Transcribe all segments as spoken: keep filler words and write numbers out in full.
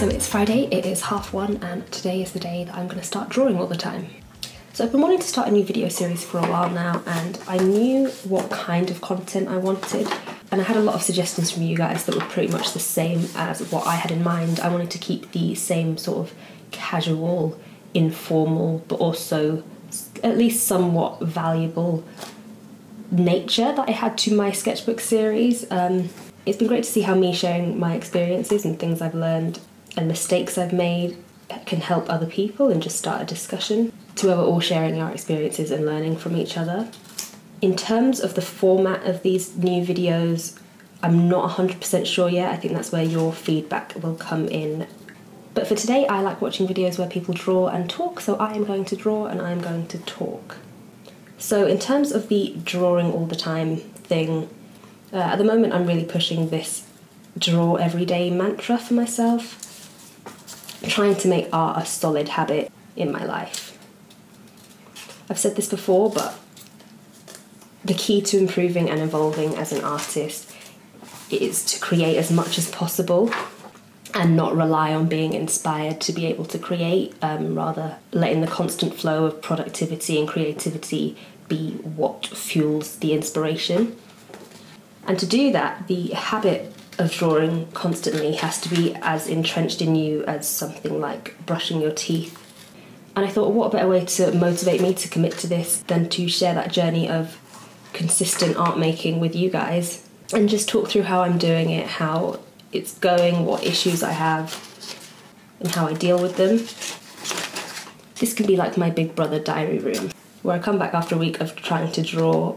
so it's Friday, it is half one, and today is the day that I'm going to start drawing all the time. So I've been wanting to start a new video series for a while now, and I knew what kind of content I wanted, and I had a lot of suggestions from you guys that were pretty much the same as what I had in mind. I wanted to keep the same sort of casual, informal, but also at least somewhat valuable nature that I had to my sketchbook series. Um, it's been great to see how me sharing my experiences and things I've learned and mistakes I've made can help other people and just start a discussion to where we're all sharing our experiences and learning from each other. In terms of the format of these new videos, I'm not one hundred percent sure yet. I think that's where your feedback will come in. But for today, I like watching videos where people draw and talk, so I am going to draw and I am going to talk. So in terms of the drawing all the time thing, uh, at the moment I'm really pushing this draw every day mantra for myself. I'm trying to make art a solid habit in my life. I've said this before, but the key to improving and evolving as an artist is to create as much as possible and not rely on being inspired to be able to create, um, rather letting the constant flow of productivity and creativity be what fuels the inspiration. And to do that, the habit of drawing constantly has to be as entrenched in you as something like brushing your teeth. And I thought, what a better way to motivate me to commit to this than to share that journey of consistent art making with you guys and just talk through how I'm doing it, how it's going, what issues I have, and how I deal with them. This can be like my big brother diary room, where I come back after a week of trying to draw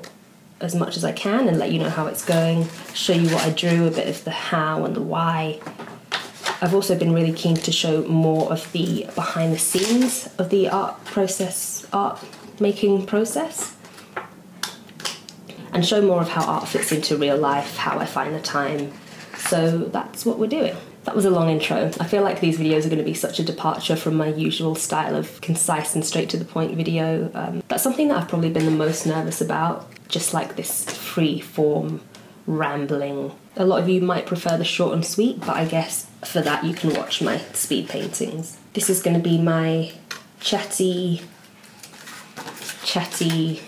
as much as I can and let you know how it's going, show you what I drew, a bit of the how and the why. I've also been really keen to show more of the behind the scenes of the art process, art making process, and show more of how art fits into real life, how I find the time. So that's what we're doing. That was a long intro. I feel like these videos are going to be such a departure from my usual style of concise and straight to the point video. Um, that's something that I've probably been the most nervous about, just like this free form rambling. A lot of you might prefer the short and sweet, but I guess for that you can watch my speed paintings. This is going to be my chatty, chatty,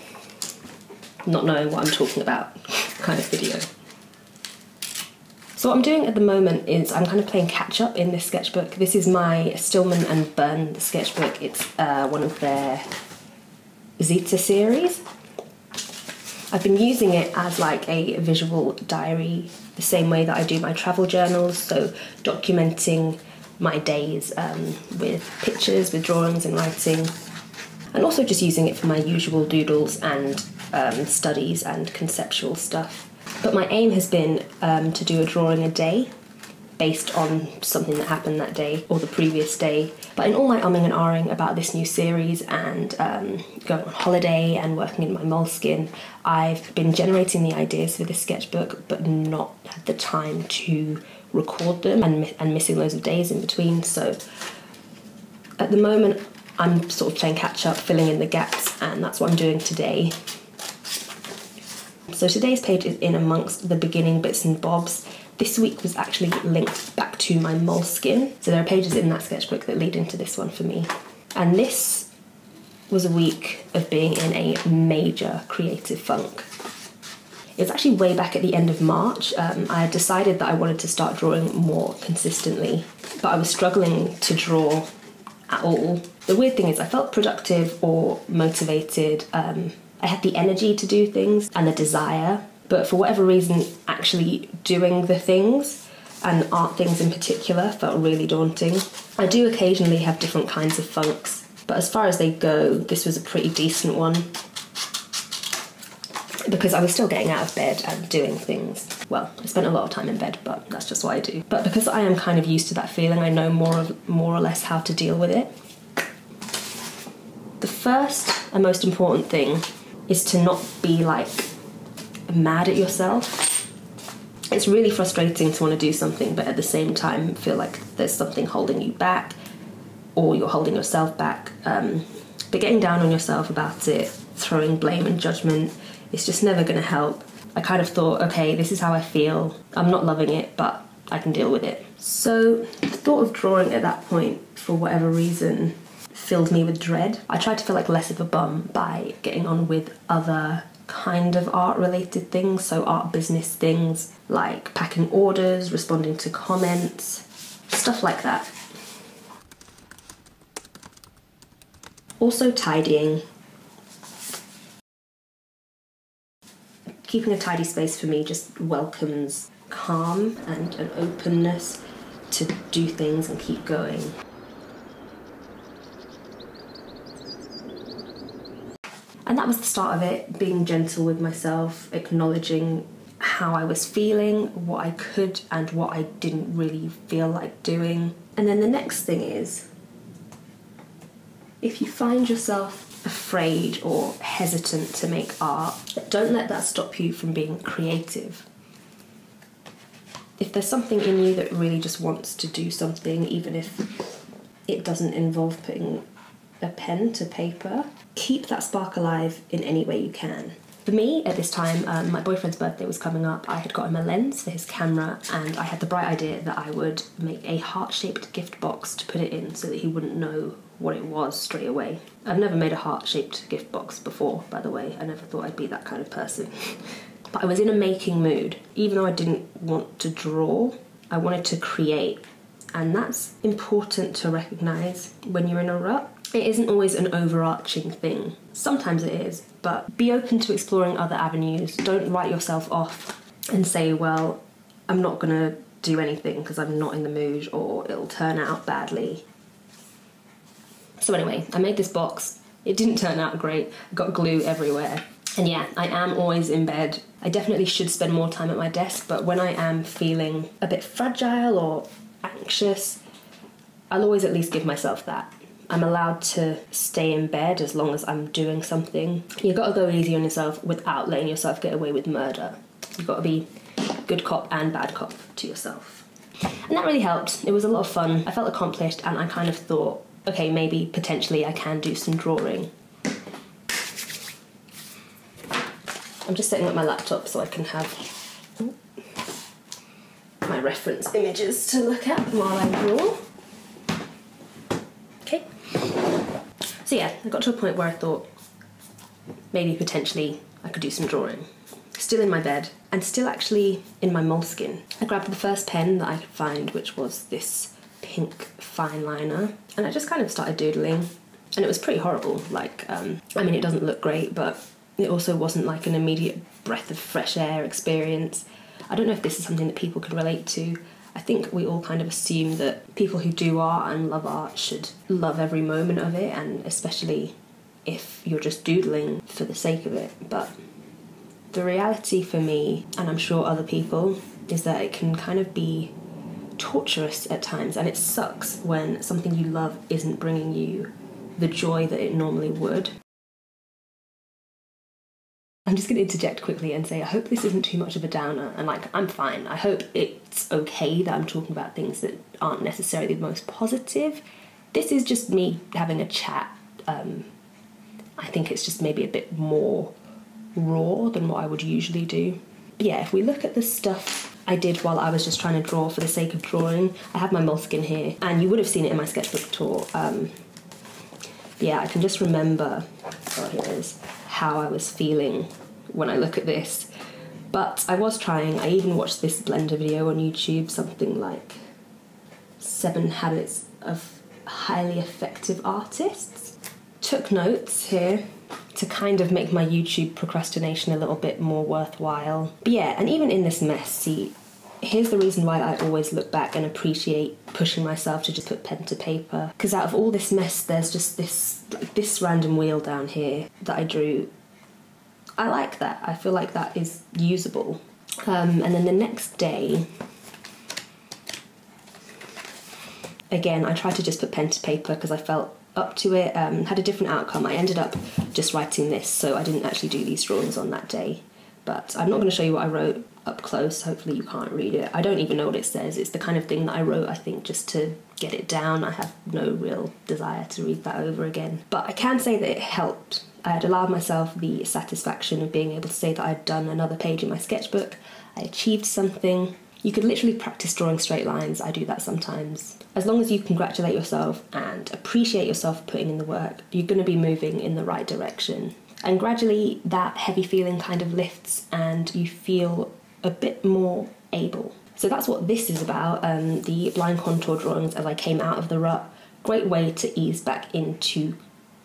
not knowing what I'm talking about kind of video. So what I'm doing at the moment is I'm kind of playing catch up in this sketchbook. This is my Stillman and Birn sketchbook. It's uh, one of their Zeta series. I've been using it as like a visual diary, the same way that I do my travel journals, so documenting my days um, with pictures, with drawings and writing, and also just using it for my usual doodles and um, studies and conceptual stuff. But my aim has been um, to do a drawing a day based on something that happened that day or the previous day. But in all my umming and ahhing about this new series and um, going on holiday and working in my Moleskine, I've been generating the ideas for this sketchbook but not had the time to record them and, and missing loads of days in between. So at the moment I'm sort of playing catch up, filling in the gaps, and that's what I'm doing today. So today's page is in amongst the beginning bits and bobs. This week was actually linked back to my Moleskine, so there are pages in that sketchbook that lead into this one for me. And this was a week of being in a major creative funk. It was actually way back at the end of March. Um, I decided that I wanted to start drawing more consistently, but I was struggling to draw at all. The weird thing is I felt productive or motivated. Um, I had the energy to do things and the desire, but for whatever reason, actually doing the things, and art things in particular, felt really daunting. I do occasionally have different kinds of funks, but as far as they go, this was a pretty decent one because I was still getting out of bed and doing things. Well, I spent a lot of time in bed, but that's just what I do. But because I am kind of used to that feeling, I know more, of, more or less how to deal with it. The first and most important thing is to not be like mad at yourself. It's really frustrating to want to do something but at the same time feel like there's something holding you back or you're holding yourself back. Um, but getting down on yourself about it, throwing blame and judgment, it's just never going to help. I kind of thought, okay, this is how I feel. I'm not loving it, but I can deal with it. So thought of drawing at that point, for whatever reason, filled me with dread. I tried to feel like less of a bum by getting on with other kind of art-related things, so art business things like packing orders, responding to comments, stuff like that. Also tidying. Keeping a tidy space for me just welcomes calm and an openness to do things and keep going. And that was the start of it, being gentle with myself, acknowledging how I was feeling, what I could and what I didn't really feel like doing. And then the next thing is, if you find yourself afraid or hesitant to make art, don't let that stop you from being creative. If there's something in you that really just wants to do something, even if it doesn't involve putting a pen to paper, keep that spark alive in any way you can. For me, at this time, um, my boyfriend's birthday was coming up. I had got him a lens for his camera, and I had the bright idea that I would make a heart-shaped gift box to put it in so that he wouldn't know what it was straight away. I've never made a heart-shaped gift box before, by the way. I never thought I'd be that kind of person. But I was in a making mood. Even though I didn't want to draw, I wanted to create. And that's important to recognise when you're in a rut. It isn't always an overarching thing. Sometimes it is, but be open to exploring other avenues. Don't write yourself off and say, well, I'm not going to do anything because I'm not in the mood or it'll turn out badly. So anyway, I made this box. It didn't turn out great. I got glue everywhere. And yeah, I am always in bed. I definitely should spend more time at my desk, but when I am feeling a bit fragile or anxious, I'll always at least give myself that. I'm allowed to stay in bed as long as I'm doing something. You've got to go easy on yourself without letting yourself get away with murder. You've got to be good cop and bad cop to yourself. And that really helped. It was a lot of fun. I felt accomplished, and I kind of thought, okay, maybe potentially I can do some drawing. I'm just setting up my laptop so I can have my reference images to look at while I draw. Okay. So yeah, I got to a point where I thought maybe potentially I could do some drawing. Still in my bed, and still actually in my Moleskine. I grabbed the first pen that I could find, which was this pink fine liner, and I just kind of started doodling, and it was pretty horrible. Like, um, I mean, it doesn't look great, but it also wasn't like an immediate breath of fresh air experience. I don't know if this is something that people could relate to. I think we all kind of assume that people who do art and love art should love every moment of it, and especially if you're just doodling for the sake of it. But the reality for me, and I'm sure other people, is that it can kind of be torturous at times, and it sucks when something you love isn't bringing you the joy that it normally would. I'm just going to interject quickly and say I hope this isn't too much of a downer, and like, I'm fine. I hope it's okay that I'm talking about things that aren't necessarily the most positive. This is just me having a chat. Um, I think it's just maybe a bit more raw than what I would usually do. But yeah, if we look at the stuff I did while I was just trying to draw for the sake of drawing, I have my Moleskine here, and you would have seen it in my sketchbook tour. Um, yeah, I can just remember, oh, here it is, how I was feeling when I look at this. But I was trying. I even watched this Blender video on YouTube, something like Seven Habits of Highly Effective Artists. Took notes here to kind of make my YouTube procrastination a little bit more worthwhile. But yeah, and even in this mess, see, here's the reason why I always look back and appreciate pushing myself to just put pen to paper. Because out of all this mess, there's just this like, this random wheel down here that I drew. I like that. I feel like that is usable. Um, and then the next day, again, I tried to just put pen to paper because I felt up to it, um, had a different outcome. I ended up just writing this, so I didn't actually do these drawings on that day. But I'm not going to show you what I wrote up close. Hopefully you can't read it. I don't even know what it says. It's the kind of thing that I wrote, I think, just to get it down. I have no real desire to read that over again. But I can say that it helped. I had allowed myself the satisfaction of being able to say that I'd done another page in my sketchbook. I achieved something. You could literally practice drawing straight lines. I do that sometimes. As long as you congratulate yourself and appreciate yourself for putting in the work, you're going to be moving in the right direction. And gradually that heavy feeling kind of lifts and you feel a bit more able. So that's what this is about, um, the blind contour drawings as I came out of the rut. Great way to ease back into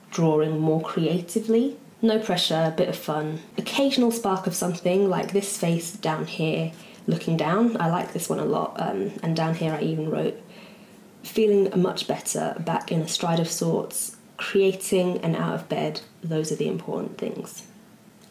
drawing more creatively. No pressure, a bit of fun. Occasional spark of something, like this face down here, looking down. I like this one a lot, um, and down here I even wrote, feeling much better, back in a stride of sorts, creating and out of bed, those are the important things.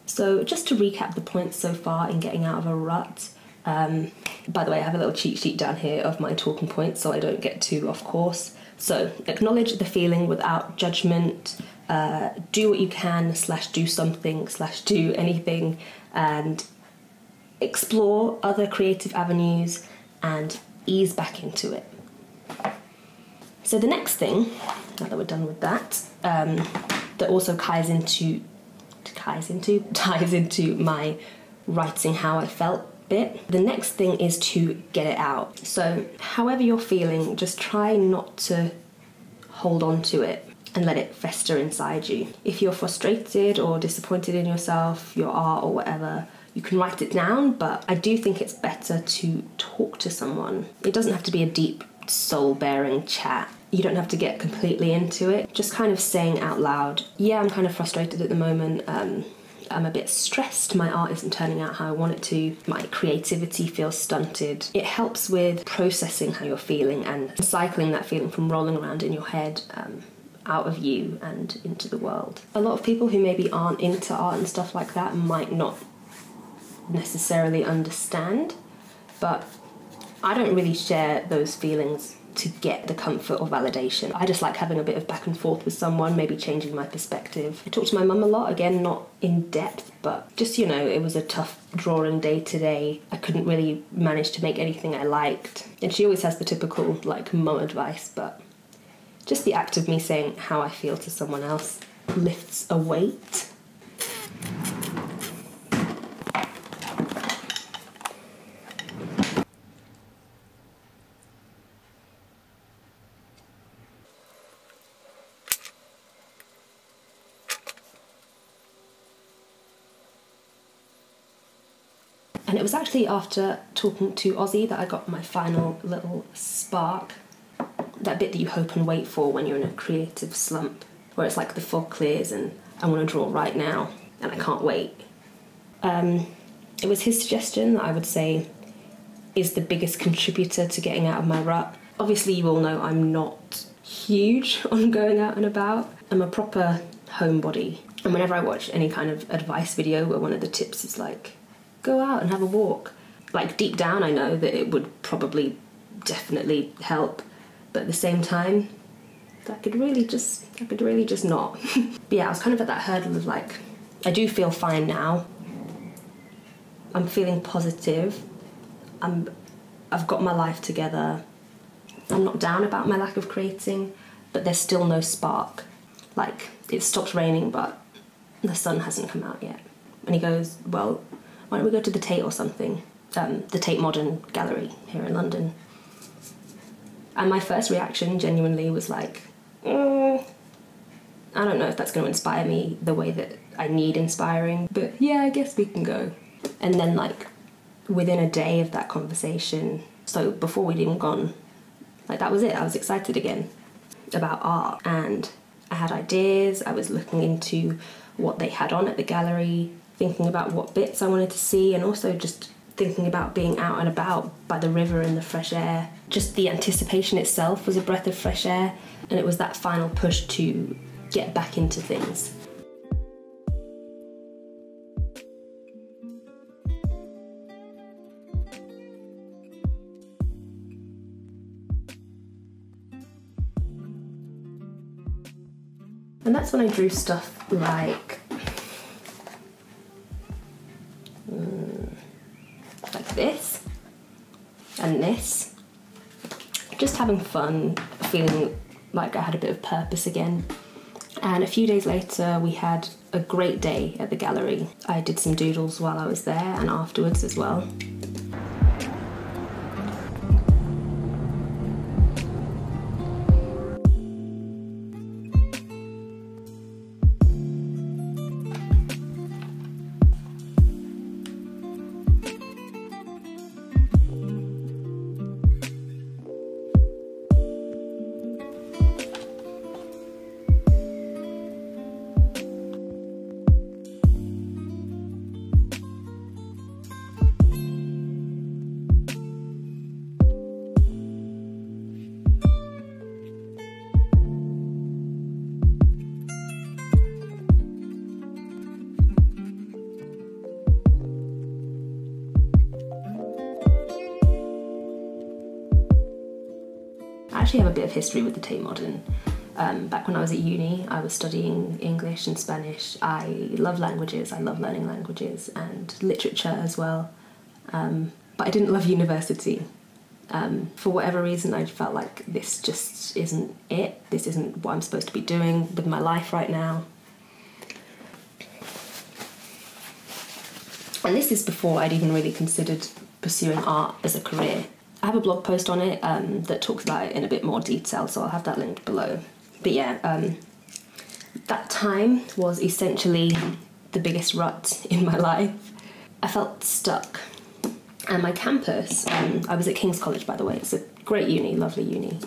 So just to recap the points so far in getting out of a rut, um, by the way, I have a little cheat sheet down here of my talking points so I don't get too off course. So acknowledge the feeling without judgment, uh, do what you can slash do something slash do anything, and explore other creative avenues and ease back into it. So the next thing, now that we're done with that, um, that also ties into, ties into, ties into my writing how I felt bit. The next thing is to get it out. So however you're feeling, just try not to hold on to it and let it fester inside you. If you're frustrated or disappointed in yourself, your art or whatever, you can write it down, but I do think it's better to talk to someone. It doesn't have to be a deep, soul-bearing chat. You don't have to get completely into it. Just kind of saying out loud, yeah, I'm kind of frustrated at the moment. Um, I'm a bit stressed. My art isn't turning out how I want it to. My creativity feels stunted. It helps with processing how you're feeling and cycling that feeling from rolling around in your head, um, out of you and into the world. A lot of people who maybe aren't into art and stuff like that might not necessarily understand, but I don't really share those feelings to get the comfort or validation. I just like having a bit of back and forth with someone, maybe changing my perspective. I talked to my mum a lot, again, not in depth, but just, you know, it was a tough drawing day today. I couldn't really manage to make anything I liked. And she always has the typical, like, mum advice, but just the act of me saying how I feel to someone else lifts a weight. And it was actually after talking to Ozzy that I got my final little spark, that bit that you hope and wait for when you're in a creative slump, where it's like the fog clears and I want to draw right now and I can't wait. Um, it was his suggestion that I would say is the biggest contributor to getting out of my rut. Obviously you all know I'm not huge on going out and about. I'm a proper homebody, and whenever I watch any kind of advice video where one of the tips is like, go out and have a walk. Like, deep down I know that it would probably definitely help, but at the same time, I could really just, I could really just not. But yeah, I was kind of at that hurdle of like, I do feel fine now. I'm feeling positive. I'm, I've got my life together. I'm not down about my lack of creating, but there's still no spark. Like, it stopped raining, but the sun hasn't come out yet. And he goes, well, why don't we go to the Tate or something, um, the Tate Modern gallery here in London. And my first reaction genuinely was like, mm, I don't know if that's going to inspire me the way that I need inspiring, but yeah, I guess we can go. And then like within a day of that conversation, so before we'd even gone, like that was it. I was excited again about art, and I had ideas. I was looking into what they had on at the gallery, thinking about what bits I wanted to see, and also just thinking about being out and about by the river in the fresh air. Just the anticipation itself was a breath of fresh air, and it was that final push to get back into things. And that's when I drew stuff like this and this, just having fun, feeling like I had a bit of purpose again. And a few days later we had a great day at the gallery. I did some doodles while I was there and afterwards as well. actually have a bit of history with the Tate Modern. Um, back when I was at uni, I was studying English and Spanish. I love languages, I love learning languages and literature as well. Um, but I didn't love university. Um, for whatever reason, I felt like this just isn't it. This isn't what I'm supposed to be doing with my life right now. And this is before I'd even really considered pursuing art as a career. I have a blog post on it um, that talks about it in a bit more detail, so I'll have that linked below. But yeah, um, that time was essentially the biggest rut in my life. I felt stuck. And my campus, um, I was at King's College, by the way, it's a great uni, lovely uni.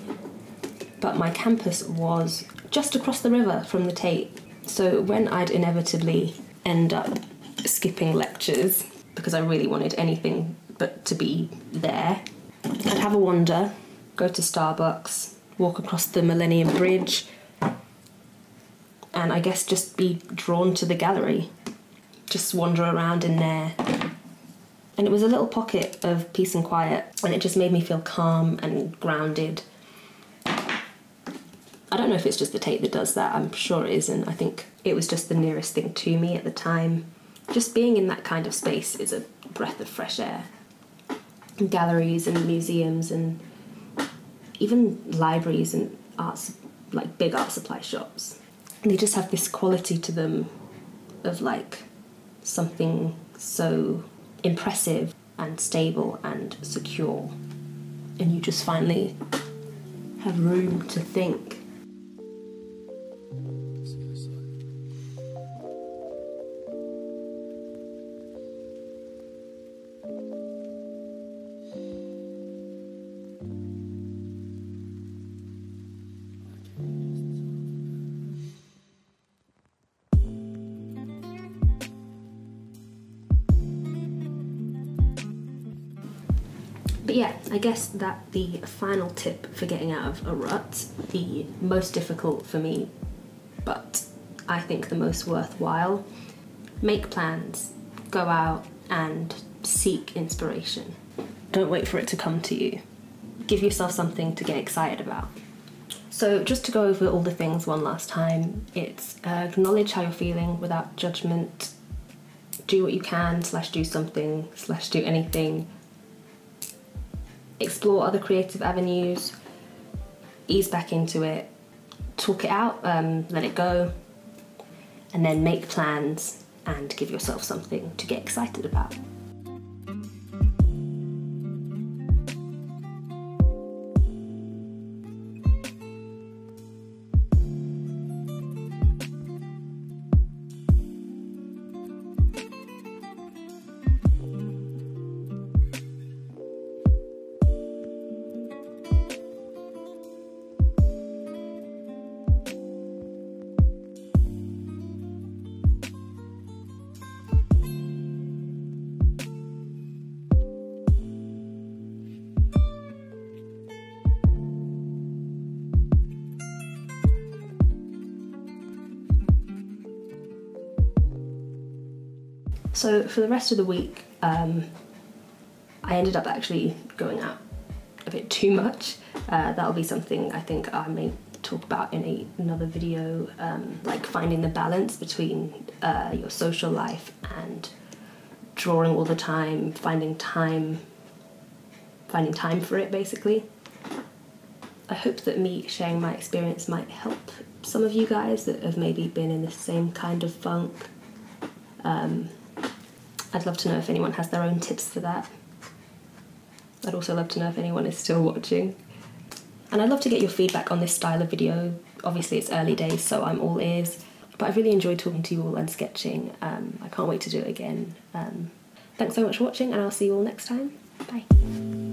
But my campus was just across the river from the Tate. So when I'd inevitably end up skipping lectures, because I really wanted anything but to be there, I'd have a wander, go to Starbucks, walk across the Millennium Bridge, and I guess just be drawn to the gallery. Just wander around in there. And it was a little pocket of peace and quiet, and it just made me feel calm and grounded. I don't know if it's just the Tate that does that, I'm sure it isn't. I think it was just the nearest thing to me at the time. Just being in that kind of space is a breath of fresh air. And galleries and museums and even libraries and arts, like big art supply shops. And they just have this quality to them of like something so impressive and stable and secure, and you just finally have room to think. But yeah, I guess that the final tip for getting out of a rut, the most difficult for me, but I think the most worthwhile, make plans, go out and seek inspiration. Don't wait for it to come to you. Give yourself something to get excited about. So just to go over all the things one last time, it's uh, acknowledge how you're feeling without judgment, do what you can, slash do something, slash do anything, explore other creative avenues, ease back into it, talk it out, um, let it go, and then make plans and give yourself something to get excited about. So for the rest of the week, um, I ended up actually going out a bit too much. Uh, that'll be something I think I may talk about in a, another video, um, like finding the balance between uh, your social life and drawing all the time, finding time, finding time for it basically. I hope that me sharing my experience might help some of you guys that have maybe been in the same kind of funk. Um, I'd love to know if anyone has their own tips for that. I'd also love to know if anyone is still watching. And I'd love to get your feedback on this style of video. Obviously it's early days, so I'm all ears, but I've really enjoyed talking to you all and sketching. Um, I can't wait to do it again. Um, thanks so much for watching, and I'll see you all next time. Bye.